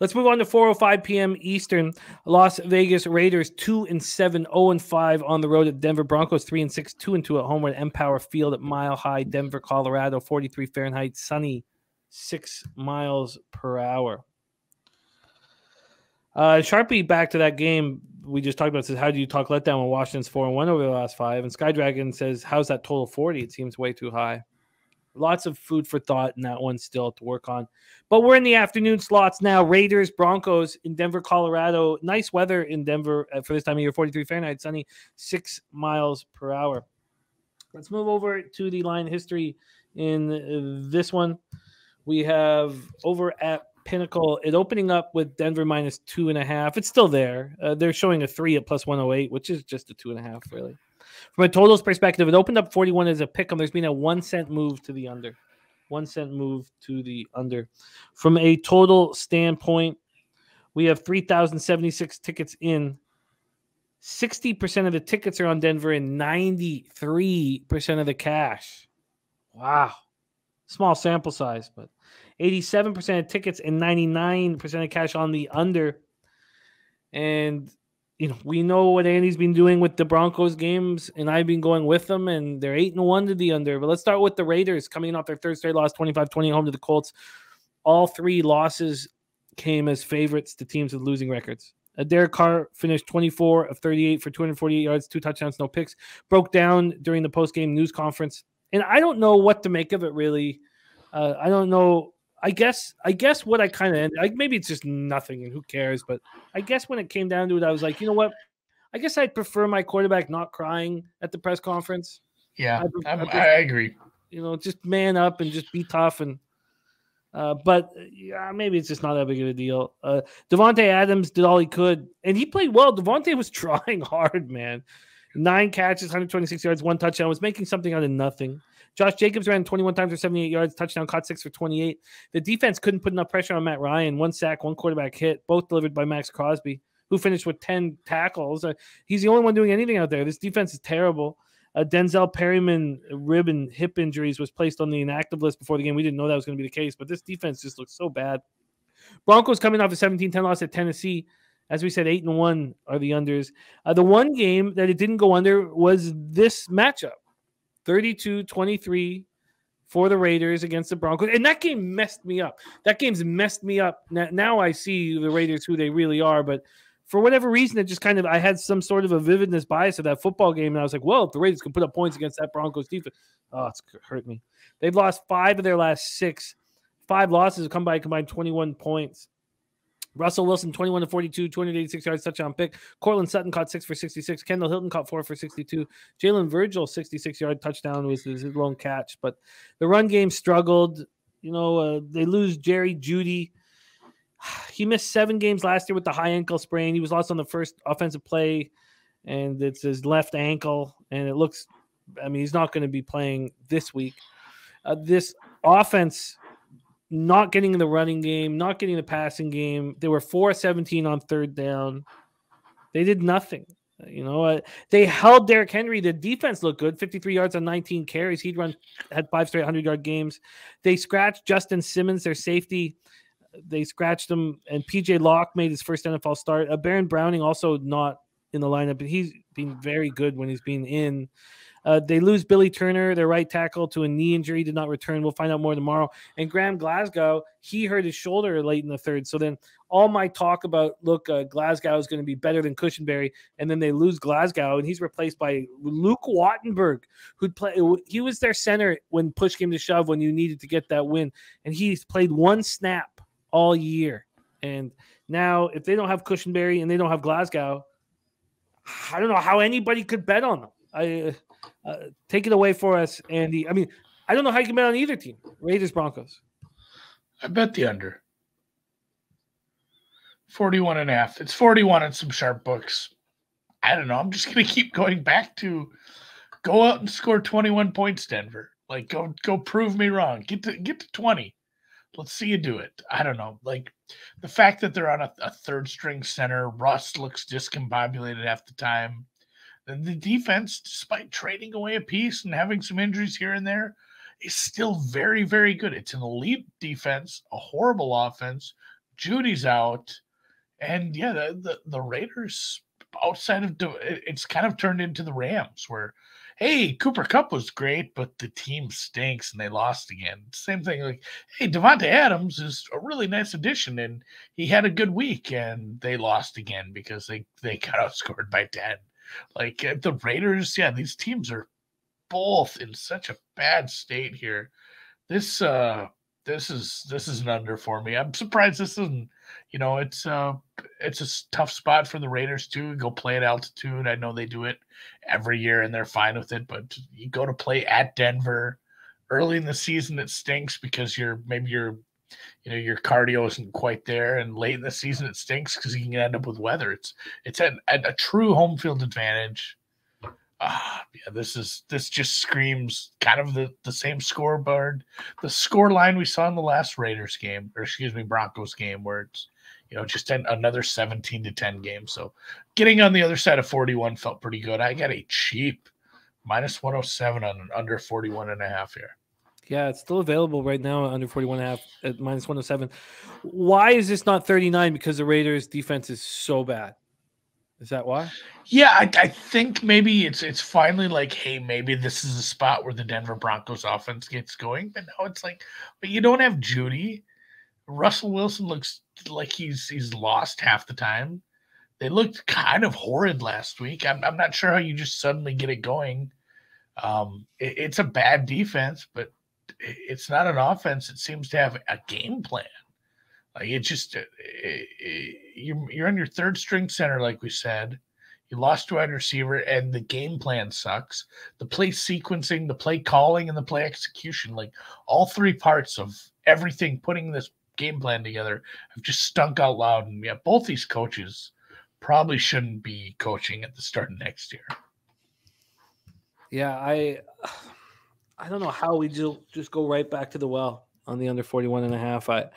Let's move on to 4:05 p.m. Eastern. Las Vegas Raiders 2-7, 0-5 on the road at Denver Broncos, 3-6, 2-2 at home at Empower Field at Mile High, Denver, Colorado, 43 Fahrenheit, sunny, 6 miles per hour. Sharpie, back to that game we just talked about, says, how do you talk letdown when Washington's 4-1 over the last 5? And Skydragon says, how's that total 40? It seems way too high. Lots of food for thought, and that one still to work on. But we're in the afternoon slots now. Raiders, Broncos in Denver, Colorado. Nice weather in Denver for this time of year, 43 Fahrenheit, sunny, 6 miles per hour. Let's move over to the line history in this one. We have over at Pinnacle, it opening up with Denver minus 2.5. It's still there. They're showing a 3 at plus 108, which is just a 2.5, really. From a totals perspective, it opened up 41 as a pick 'em. There's been a 1 cent move to the under. 1 cent move to the under. From a total standpoint, we have 3,076 tickets in. 60% of the tickets are on Denver and 93% of the cash. Wow. Small sample size, but 87% of tickets and 99% of cash on the under. And you know, we know what Andy's been doing with the Broncos games, and I've been going with them, and they're 8-1 to the under. But let's start with the Raiders coming off their third straight loss, 25-20 home to the Colts. All 3 losses came as favorites to teams with losing records. Derek Carr finished 24 of 38 for 248 yards, 2 touchdowns, no picks. Broke down during the post-game news conference. And I don't know what to make of it, really. I don't know. I guess what I kind of, like, maybe it's just nothing and who cares, but I guess when it came down to it, I was like, you know what? I guess I'd prefer my quarterback not crying at the press conference. Yeah, I agree. You know, just man up and just be tough. And but yeah, maybe it's just not that big of a deal. Davante Adams did all he could, and he played well. Davante was trying hard, man. 9 catches, 126 yards, 1 touchdown. Was making something out of nothing. Josh Jacobs ran 21 times for 78 yards, touchdown, caught 6 for 28. The defense couldn't put enough pressure on Matt Ryan. 1 sack, 1 quarterback hit, both delivered by Max Crosby, who finished with 10 tackles. He's the only one doing anything out there. This defense is terrible. Denzel Perryman, rib and hip injuries, was placed on the inactive list before the game. We didn't know that was going to be the case, but this defense just looks so bad. Broncos coming off a 17-10 loss at Tennessee. As we said, 8-1 are the unders. The one game that it didn't go under was this matchup, 32-23 for the Raiders against the Broncos. And that game messed me up. That game's messed me up. Now I see the Raiders, who they really are. But for whatever reason, it just kind of, I had some sort of a vividness bias of that football game. And I was like, well, if the Raiders can put up points against that Broncos defense, oh, it's hurt me. They've lost 5 of their last 6. 5 losses have come by a combined 21 points. Russell Wilson, 21 to 42, 286 yards, touchdown pick. Cortland Sutton caught 6 for 66. Kendall Hilton caught 4 for 62. Jalen Virgil, 66-yard touchdown was his lone catch. But the run game struggled. You know, they lose Jerry Jeudy. He missed 7 games last year with the high ankle sprain. He was lost on the first offensive play, and it's his left ankle. And it looks, I mean, he's not going to be playing this week. This offense not getting in the running game, not getting the passing game. They were 4-17 on third down. They did nothing. You know, they held Derrick Henry. The defense looked good, 53 yards on 19 carries. He'd had 5 straight 100-yard games. They scratched Justin Simmons, their safety. They scratched him, and PJ Locke made his first NFL start. Baron Browning also not in the lineup, but he's been very good when he's been in. They lose Billy Turner, their right tackle, to a knee injury. Did not return. We'll find out more tomorrow. And Graham Glasgow, he hurt his shoulder late in the third. So then all my talk about, look, Glasgow is going to be better than Cushenberry, and then they lose Glasgow, and he's replaced by Luke Wattenberg, who'd play. He was their center when push came to shove, when you needed to get that win. And he's played 1 snap all year. And now if they don't have Cushenberry and they don't have Glasgow, I don't know how anybody could bet on them. Take it away for us, Andy. I mean, I don't know how you can bet on either team. Raiders, Broncos. I bet the under. 41.5. It's 41 in some sharp books. I don't know. I'm just going to keep going back to go out and score 21 points, Denver. Like, go prove me wrong. Get to 20. Let's see you do it. I don't know. Like, the fact that they're on a third-string center, Russ looks discombobulated half the time. The defense, despite trading away a piece and having some injuries here and there, is still very, very good. It's an elite defense, a horrible offense, Jeudy's out. And, yeah, the Raiders outside of it's kind of turned into the Rams where, hey, Cooper Kupp was great, but the team stinks and they lost again. Same thing like, hey, Davante Adams is a really nice addition, and he had a good week, and they lost again because they got outscored by 10. Like, the Raiders, yeah, these teams are both in such a bad state here. This is an under for me. I'm surprised this isn't. You know, it's a tough spot for the Raiders to go play at altitude. I know they do it every year and they're fine with it, but you go to play at Denver early in the season, it stinks because your cardio isn't quite there, and late in the season it stinks because you can end up with weather. It's at a true home field advantage. Yeah, this just screams kind of the same scoreboard, the score line we saw in the last Broncos game, where it's, you know, just another 17-10 game. So getting on the other side of 41 felt pretty good. I got a cheap -107 on an under 41.5 here. Yeah, it's still available right now under 41.5 at -107. Why is this not 39? Because the Raiders defense is so bad. Is that why? Yeah, I think maybe it's finally like, hey, maybe this is a spot where the Denver Broncos offense gets going. But now it's like, but you don't have Jeudy. Russell Wilson looks like he's lost half the time. They looked kind of horrid last week. I'm not sure how you just suddenly get it going. It's a bad defense, but it's not an offense that seems to have a game plan. It just you're on your third string center, like we said. You lost wide receiver, and the game plan sucks. The play sequencing, the play calling, and the play execution, like all three parts of everything putting this game plan together, have just stunk out loud. And yeah, both these coaches probably shouldn't be coaching at the start of next year. Yeah, I don't know how we just go right back to the well on the under 41.5.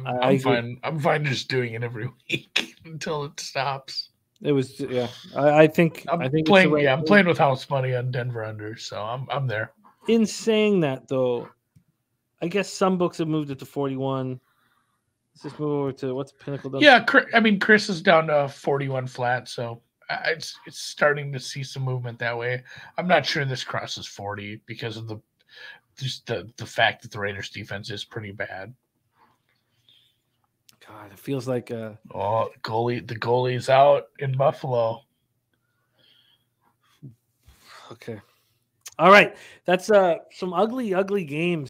I'm fine. I'm fine just doing it every week until it stops. It was, yeah. I think playing. Right, yeah, I'm playing with house money on Denver under, so I'm there. In saying that, though, I guess some books have moved it to 41. Let's just move over to what's Pinnacle done. Yeah, I mean, Chris is down to 41 flat, so it's starting to see some movement that way. I'm not sure this crosses 40 because of the fact that the Raiders' defense is pretty bad. God, it feels like the goalie's out in Buffalo. Okay. All right. That's some ugly games.